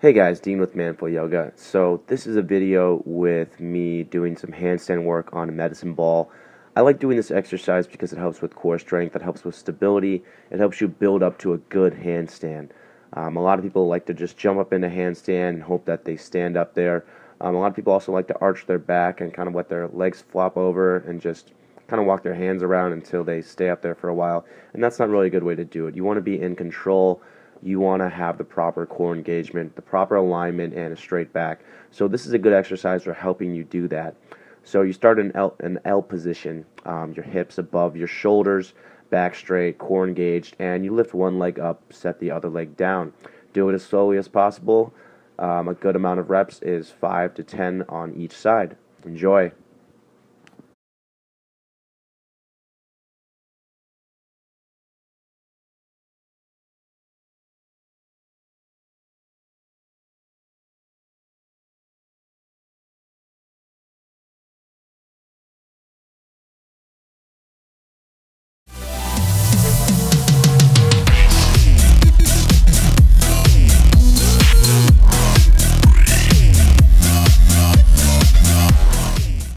Hey guys, Dean with Man Flow Yoga. So this is a video with me doing some handstand work on a medicine ball. I like doing this exercise because it helps with core strength, it helps with stability, it helps you build up to a good handstand. A lot of people like to just jump up in a handstand and hope that they stand up there. A lot of people also like to arch their back and kind of let their legs flop over and just kind of walk their hands around until they stay up there for a while. And that's not really a good way to do it. You want to be in control. You want to have the proper core engagement, the proper alignment, and a straight back. So this is a good exercise for helping you do that. So you start in an L position, your hips above your shoulders, back straight, core engaged, and you lift one leg up, set the other leg down. Do it as slowly as possible. A good amount of reps is 5 to 10 on each side. Enjoy.